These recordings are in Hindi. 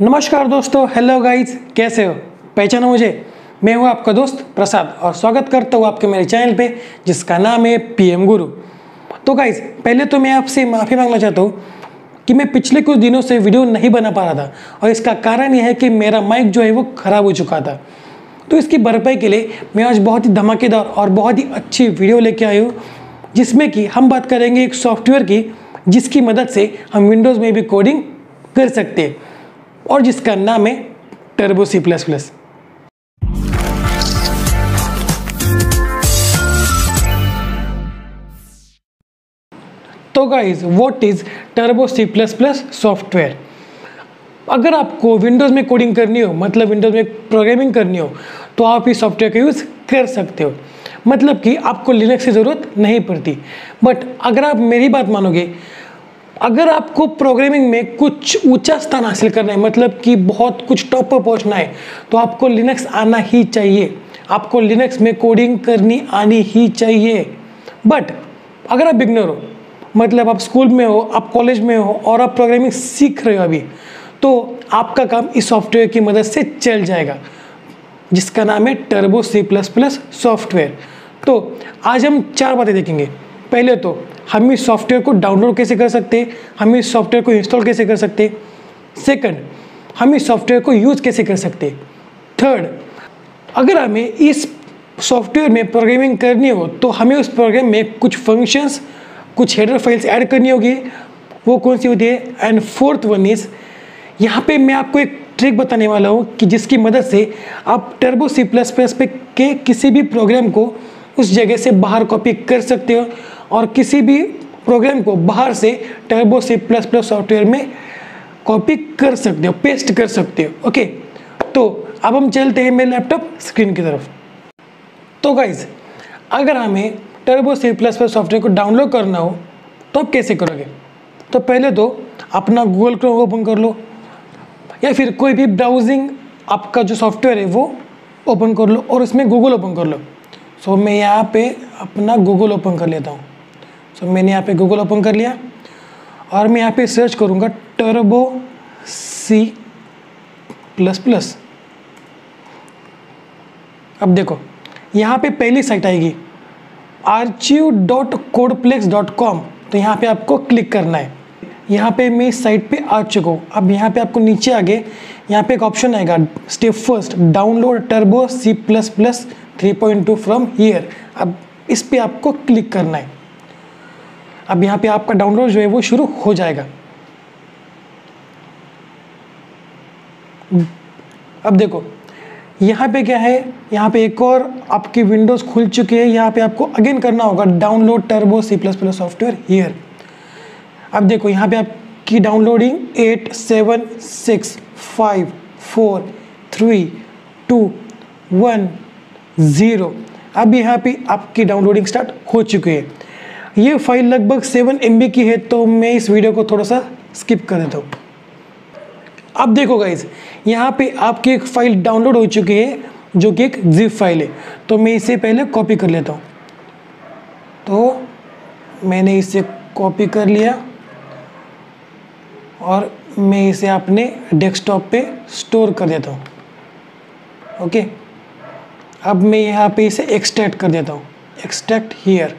नमस्कार दोस्तों, हेलो गाइस, कैसे हो? पहचानो मुझे, मैं हूँ आपका दोस्त प्रसाद और स्वागत करता हूँ आपके मेरे चैनल पे जिसका नाम है पीएम गुरु। तो गाइस, पहले तो मैं आपसे माफ़ी मांगना चाहता हूँ कि मैं पिछले कुछ दिनों से वीडियो नहीं बना पा रहा था और इसका कारण यह है कि मेरा माइक जो है वो ख़राब हो चुका था। तो इसकी भरपाई के लिए मैं आज बहुत ही धमाकेदार और बहुत ही अच्छी वीडियो लेके आया हूँ, जिसमें कि हम बात करेंगे एक सॉफ्टवेयर की जिसकी मदद से हम विंडोज़ में भी कोडिंग कर सकते हैं और जिसका नाम है टर्बो C++। तो guys, what is turbo C++ software? अगर आपको विंडोज़ में कोडिंग करनी हो, मतलब विंडोज़ में प्रोग्रामिंग करनी हो, तो आप इस सॉफ्टवेयर का यूज़ कर सकते हो। मतलब कि आपको लिनक्स की ज़रूरत नहीं पड़ती। बट अगर आप मेरी बात मानोगे, अगर आपको प्रोग्रामिंग में कुछ ऊंचा स्थान हासिल करना है, मतलब कि बहुत कुछ टॉप पर पहुंचना है, तो आपको लिनक्स आना ही चाहिए, आपको लिनक्स में कोडिंग करनी आनी ही चाहिए। बट अगर आप बिगनर हो, मतलब आप स्कूल में हो, आप कॉलेज में हो और आप प्रोग्रामिंग सीख रहे हो अभी, तो आपका काम इस सॉफ्टवेयर की मदद से चल जाएगा जिसका नाम है टर्बो C++ सॉफ्टवेयर। तो आज हम चार बातें देखेंगे। पहले तो हम इस सॉफ्टवेयर को डाउनलोड कैसे कर सकते हैं, हम इस सॉफ्टवेयर को इंस्टॉल कैसे कर सकते हैं। सेकंड, हम इस सॉफ्टवेयर को यूज़ कैसे कर सकते हैं। थर्ड, अगर हमें इस सॉफ्टवेयर में प्रोग्रामिंग करनी हो तो हमें उस प्रोग्राम में कुछ फंक्शंस, कुछ हेडर फाइल्स ऐड करनी होगी, वो कौन सी होती है। एंड फोर्थ वन इज़, यहाँ पे मैं आपको एक ट्रिक बताने वाला हूँ कि जिसकी मदद से आप टर्बो C++ के किसी भी प्रोग्राम को उस जगह से बाहर कॉपी कर सकते हो और किसी भी प्रोग्राम को बाहर से टर्बो C++ सॉफ्टवेयर में कॉपी कर सकते हो, पेस्ट कर सकते हो। ओके, तो अब हम चलते हैं मेरे लैपटॉप स्क्रीन की तरफ। तो गाइज, अगर हमें टर्बो C++ सॉफ्टवेयर को डाउनलोड करना हो तो आप कैसे करोगे? तो पहले तो अपना गूगल क्रोम ओपन कर लो या फिर कोई भी ब्राउजिंग आपका जो सॉफ्टवेयर है वो ओपन कर लो और इसमें गूगल ओपन कर लो। सो मैं यहाँ पे अपना गूगल ओपन कर लेता हूँ। सो मैंने यहाँ पे गूगल ओपन कर लिया और मैं यहाँ पे सर्च करूँगा टर्बो C++। अब देखो यहाँ पे पहली साइट आएगी archive.codeplex.com। तो यहाँ पे आपको क्लिक करना है। यहाँ पे मैं इस साइट पे आ चुका हूँ। अब यहाँ पे आपको नीचे आगे यहाँ पे एक ऑप्शन आएगा step first, download turbo C++ 3.2 from here. अब इस पे आपको क्लिक करना है। अब यहाँ पे आपका डाउनलोड जो है वो शुरू हो जाएगा। अब देखो यहाँ पे क्या है, यहाँ पे एक और आपकी विंडोज़ खुल चुकी है। यहाँ पे आपको अगेन करना होगा download turbo C++ software here. अब देखो यहाँ पे आपकी डाउनलोडिंग 8 7 6 5 4 3 2 1 0। अब यहाँ पे आपकी डाउनलोडिंग स्टार्ट हो चुकी है। ये फाइल लगभग 7 MB की है, तो मैं इस वीडियो को थोड़ा सा स्किप कर देता हूँ। अब देखो गाइज, यहाँ पे आपकी एक फ़ाइल डाउनलोड हो चुकी है जो कि एक जिप फाइल है। तो मैं इसे पहले कॉपी कर लेता हूँ। तो मैंने इसे कॉपी कर लिया और मैं इसे अपने डेस्कटॉप पे स्टोर कर देता हूँ। ओके, अब मैं यहाँ पे इसे एक्सट्रैक्ट कर देता हूँ, एक्सट्रैक्ट हियर।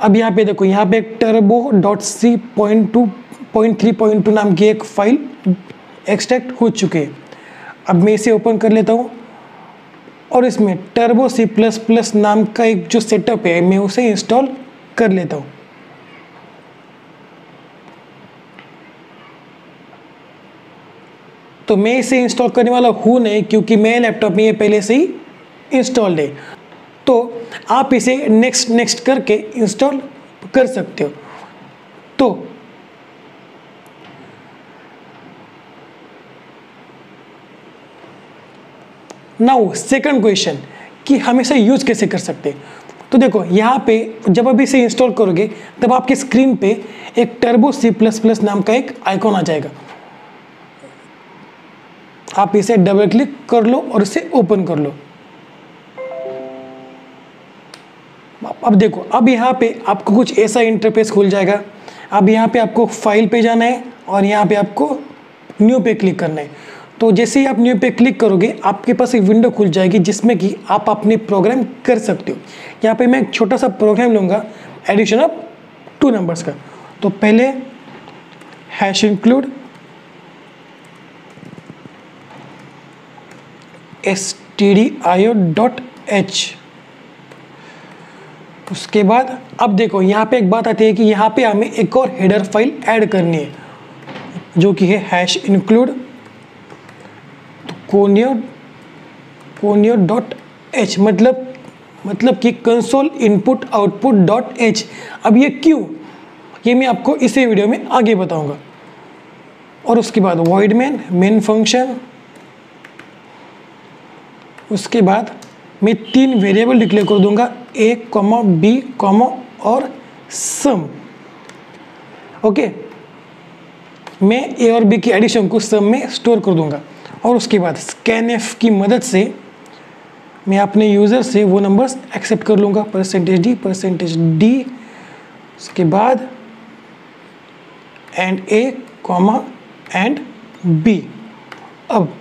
अब यहाँ पे देखो, यहाँ पे एक turbo.c.3.2 नाम की एक फाइल एक्सट्रैक्ट हो चुकी है। अब मैं इसे ओपन कर लेता हूँ और इसमें टर्बो C++ नाम का एक जो सेटअप है मैं उसे इंस्टॉल कर लेता हूँ। तो मैं इसे इंस्टॉल करने वाला हूँ नहीं, क्योंकि मेरे लैपटॉप में ये पहले से ही इंस्टॉल्ड है। तो आप इसे नेक्स्ट नेक्स्ट करके इंस्टॉल कर सकते हो। तो नाउ सेकंड क्वेश्चन कि हम इसे यूज कैसे कर सकते हैं। तो देखो यहाँ पे जब आप इसे इंस्टॉल करोगे तब आपकी स्क्रीन पे एक टर्बो C++ नाम का एक आइकॉन आ जाएगा। आप इसे डबल क्लिक कर लो और इसे ओपन कर लो। अब देखो, अब यहाँ पे आपको कुछ ऐसा इंटरफेस खुल जाएगा। अब यहाँ पे आपको फाइल पे जाना है और यहाँ पे आपको न्यू पे क्लिक करना है। तो जैसे ही आप न्यू पे क्लिक करोगे आपके पास एक विंडो खुल जाएगी जिसमें कि आप अपने प्रोग्राम कर सकते हो। यहाँ पे मैं एक छोटा सा प्रोग्राम लूँगा एडिशन ऑफ 2 नंबर्स का। तो पहले हैश इंक्लूड stdio.h। उसके बाद अब देखो यहाँ पे एक बात आती है कि यहाँ पे हमें एक और हेडर फाइल ऐड करनी है जो कि है हैश इंक्लूड conio.h मतलब कि console input output dot H. अब ये क्यों, ये मैं आपको इसी वीडियो में आगे बताऊंगा। और उसके बाद वॉइड मेन फंक्शन। उसके बाद मैं 3 वेरिएबल डिक्लेयर कर दूंगा a, b, और सम। ओके, मैं a और b की एडिशन को सम में स्टोर कर दूंगा। और उसके बाद scanf की मदद से मैं अपने यूज़र से वो नंबर्स एक्सेप्ट कर लूँगा %d। उसके बाद एंड a, एंड b। अब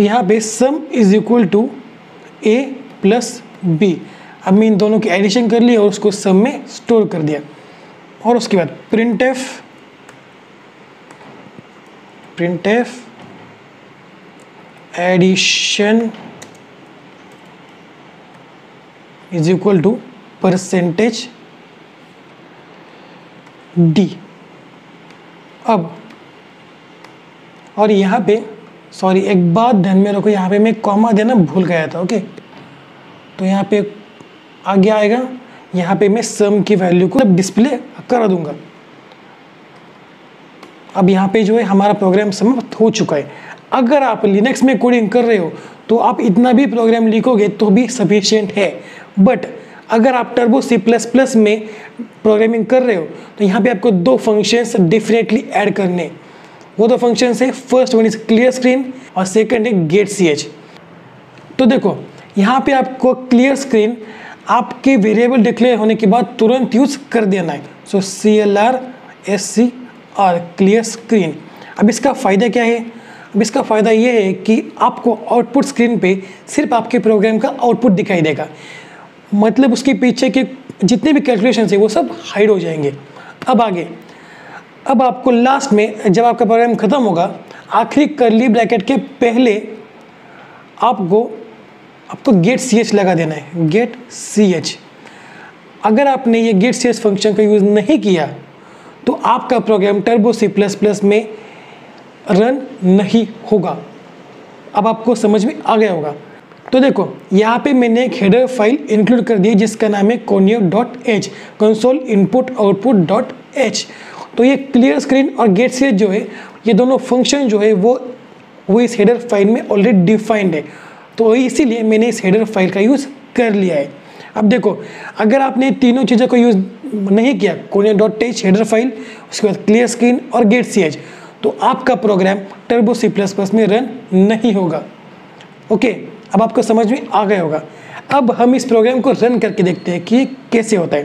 यहाँ पे sum is equal to a plus b। अब मैं इन दोनों की एडिशन कर ली और उसको सम में स्टोर कर दिया। और उसके बाद printf addition is equal to %d। अब और यहाँ पे सॉरी एक बात ध्यान में रखो, यहाँ पे मैं कॉमा देना भूल गया था। ओके, तो यहाँ पे आगे आएगा, यहाँ पे मैं सम की वैल्यू को डिस्प्ले कर दूंगा। अब यहाँ पे जो है हमारा प्रोग्राम समाप्त हो चुका है। अगर आप लिनक्स में कोडिंग कर रहे हो तो आप इतना भी प्रोग्राम लिखोगे तो भी सफिशिएंट है। बट अगर आप टर्बो C++ में प्रोग्रामिंग कर रहे हो तो यहाँ पे आपको 2 फंक्शंस डेफिनेटली ऐड करने हैं। वो 2 फंक्शन है, first one is clear screen और सेकंड है गेट ch। तो देखो यहाँ पे आपको क्लियर स्क्रीन आपके वेरिएबल डिक्लेयर होने के बाद तुरंत यूज कर देना है। So CLR SCR clear screen. अब इसका फ़ायदा क्या है? अब इसका फ़ायदा ये है कि आपको आउटपुट स्क्रीन पे सिर्फ आपके प्रोग्राम का आउटपुट दिखाई देगा, मतलब उसके पीछे के जितने भी कैलकुलेशन है वो सब हाइड हो जाएंगे। अब आगे, अब आपको लास्ट में जब आपका प्रोग्राम ख़त्म होगा आखिरी कर्ली ब्रैकेट के पहले आपको गेट ch लगा देना है, गेट ch। अगर आपने ये गेट ch फंक्शन का यूज़ नहीं किया तो आपका प्रोग्राम टर्बो C++ में रन नहीं होगा। अब आपको समझ में आ गया होगा। तो देखो यहाँ पे मैंने एक हेडर फाइल इंक्लूड कर दी जिसका नाम है conio.h console input output .h। तो ये क्लियर स्क्रीन और गेट ch जो है ये दोनों फंक्शन जो है वो इस हेडर फाइल में ऑलरेडी डिफाइंड है, तो इसीलिए मैंने इस हेडर फाइल का यूज़ कर लिया है। अब देखो अगर आपने तीनों चीज़ों को यूज़ नहीं किया, conio.h हेडर फाइल, उसके बाद क्लियर स्क्रीन और गेट ch, तो आपका प्रोग्राम टर्बो C++ में रन नहीं होगा। ओके, अब आपको समझ में आ गया होगा। अब हम इस प्रोग्राम को रन करके देखते हैं कि कैसे होता है।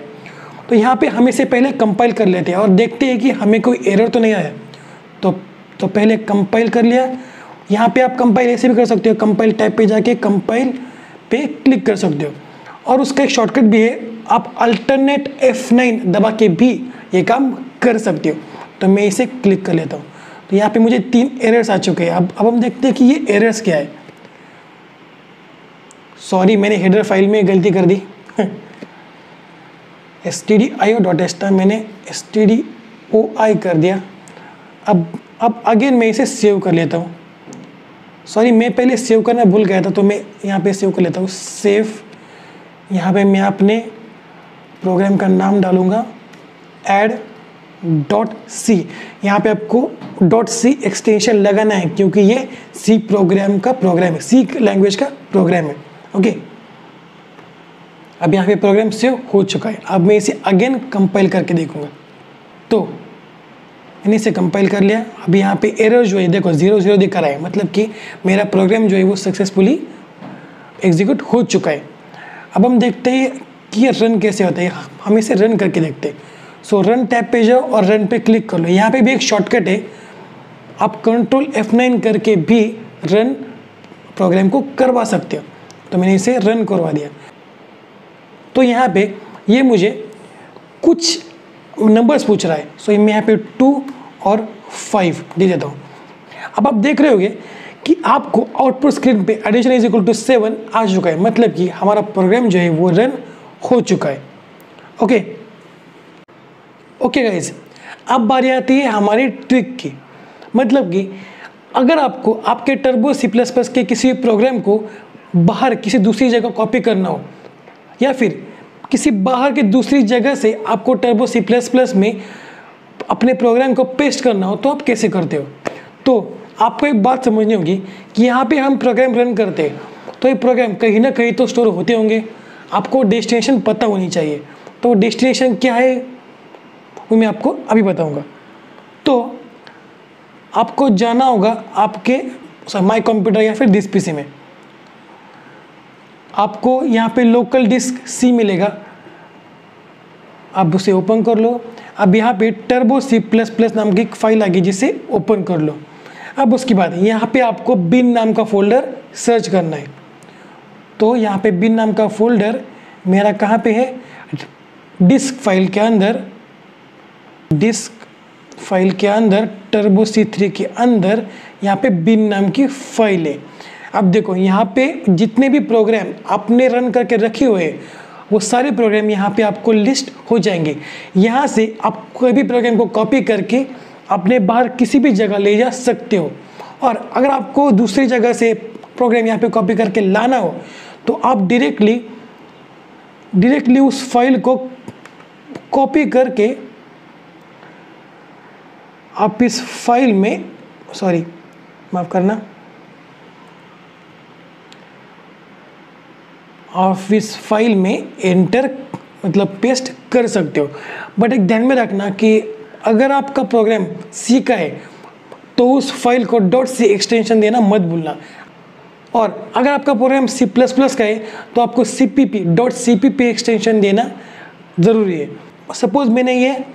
तो यहाँ पे हम इसे पहले कंपाइल कर लेते हैं और देखते हैं कि हमें कोई एरर तो नहीं आया। तो पहले कंपाइल कर लिया। यहाँ पे आप कंपाइल ऐसे भी कर सकते हो, कंपाइल टाइप पे जाके कंपाइल पे क्लिक कर सकते हो। और उसका एक शॉर्टकट भी है, आप अल्टरनेट F9 दबा के भी ये काम कर सकते हो। तो मैं इसे क्लिक कर लेता हूँ। तो यहाँ पर मुझे 3 एरर्स आ चुके हैं। अब हम देखते हैं कि ये एरर्स क्या है। सॉरी, मैंने हेडर फाइल में गलती कर दी। stdio.h था, मैंने stdio.i कर दिया। अब अगेन मैं इसे सेव कर लेता हूँ। सॉरी, मैं पहले सेव करना भूल गया था, तो मैं यहाँ पे सेव कर लेता हूँ। सेव, यहाँ पे मैं अपने प्रोग्राम का नाम डालूँगा add.c। यहाँ पे आपको .c एक्सटेंशन लगाना है क्योंकि ये C प्रोग्राम का प्रोग्राम है, C लैंग्वेज का प्रोग्राम है। ओके, अब यहाँ पे प्रोग्राम सेव हो चुका है। अब मैं इसे अगेन कंपाइल करके देखूंगा। तो मैंने इसे कंपाइल कर लिया। अब यहाँ पे एरर जो है देखो 00 दिखा रहा है, मतलब कि मेरा प्रोग्राम जो है वो सक्सेसफुली एग्जीक्यूट हो चुका है। अब हम देखते हैं कि ये रन कैसे होता है, हम इसे रन करके देखते हैं। सो रन टैब पे जाओ और रन पे क्लिक कर लो। यहाँ पे भी एक शॉर्टकट है, आप कंट्रोल F9 करके भी रन प्रोग्राम को करवा सकते हो। तो मैंने इसे रन करवा दिया। तो यहाँ पे ये मुझे कुछ नंबर्स पूछ रहा है, सो मैं यहाँ पे 2 और 5 दे देता हूँ। अब आप देख रहे होंगे कि आपको आउटपुट स्क्रीन पे एडिशन इज इक्वल टू 7 आ चुका है, मतलब कि हमारा प्रोग्राम जो है वो रन हो चुका है। ओके गाइज, अब बारी आती है हमारी ट्रिक की, मतलब कि अगर आपको आपके टर्बो C++ के किसी प्रोग्राम को बाहर किसी दूसरी जगह कॉपी करना हो या फिर किसी बाहर के दूसरी जगह से आपको टर्बो C++ में अपने प्रोग्राम को पेस्ट करना हो तो आप कैसे करते हो। तो आपको एक बात समझनी होगी कि यहाँ पे हम प्रोग्राम रन करते हैं तो ये प्रोग्राम कहीं ना कहीं तो स्टोर होते होंगे, आपको डेस्टिनेशन पता होनी चाहिए। तो डेस्टिनेशन क्या है वो मैं आपको अभी बताऊँगा। तो आपको जाना होगा आपके माई कंप्यूटर या फिर दिस पीसी में, आपको यहाँ पे लोकल डिस्क C मिलेगा, आप उसे ओपन कर लो। अब यहाँ पे टर्बो C++ नाम की एक फाइल आ गई जिसे ओपन कर लो। अब उसके बाद यहाँ पे आपको बिन नाम का फोल्डर सर्च करना है। तो यहाँ पे बिन नाम का फोल्डर मेरा कहाँ पे है, डिस्क फाइल के अंदर, डिस्क फाइल के अंदर टर्बो C3 के अंदर यहाँ पे बिन नाम की फाइल है। अब देखो यहाँ पे जितने भी प्रोग्राम आपने रन करके रखे हुए हैं वो सारे प्रोग्राम यहाँ पे आपको लिस्ट हो जाएंगे। यहाँ से आप कोई भी प्रोग्राम को कॉपी करके अपने बाहर किसी भी जगह ले जा सकते हो। और अगर आपको दूसरी जगह से प्रोग्राम यहाँ पे कॉपी करके लाना हो तो आप डायरेक्टली उस फाइल को कॉपी करके आप इस फाइल में, सॉरी माफ करना, आप इस फाइल में एंटर मतलब पेस्ट कर सकते हो। बट एक ध्यान में रखना कि अगर आपका प्रोग्राम C का है तो उस फाइल को .c एक्सटेंशन देना मत भूलना। और अगर आपका प्रोग्राम C++ का है तो आपको .cpp एक्सटेंशन देना ज़रूरी है। सपोज मैंने ये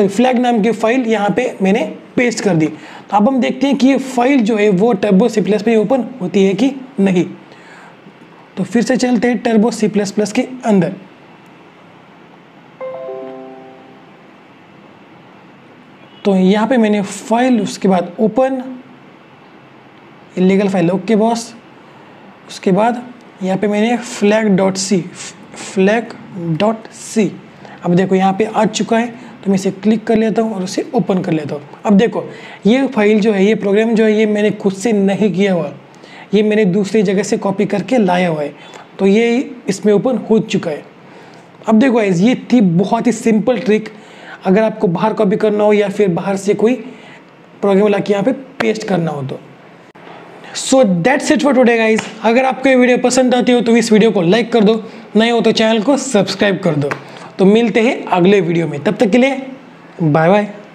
फ्लैग नाम की फाइल यहाँ पे मैंने पेस्ट कर दी, तो अब हम देखते हैं कि ये फाइल जो है वो टर्बो C++ में ओपन होती है कि नहीं। तो फिर से चलते हैं टर्बो C++ के अंदर। तो यहाँ पे मैंने फाइल, उसके बाद open illegal file, okay boss. उसके बाद यहाँ पे मैंने फ्लैग डॉट सी, अब देखो यहाँ पे आ चुका है तो मैं इसे क्लिक कर लेता हूँ और उसे ओपन कर लेता हूँ। अब देखो ये फाइल जो है, ये प्रोग्राम जो है, ये मैंने खुद से नहीं किया हुआ, ये मैंने दूसरी जगह से कॉपी करके लाया हुआ है, तो ये इसमें ओपन हो चुका है। अब देखो ये थी बहुत ही सिंपल ट्रिक, अगर आपको बाहर कॉपी करना हो या फिर बाहर से कोई प्रोग्राम लाके यहाँ पे पेस्ट करना हो तो। So that's it for today guys. अगर आपको ये वीडियो पसंद आती हो तो इस वीडियो को लाइक कर दो, नहीं हो तो चैनल को सब्सक्राइब कर दो। तो मिलते हैं अगले वीडियो में, तब तक के लिए बाय बाय।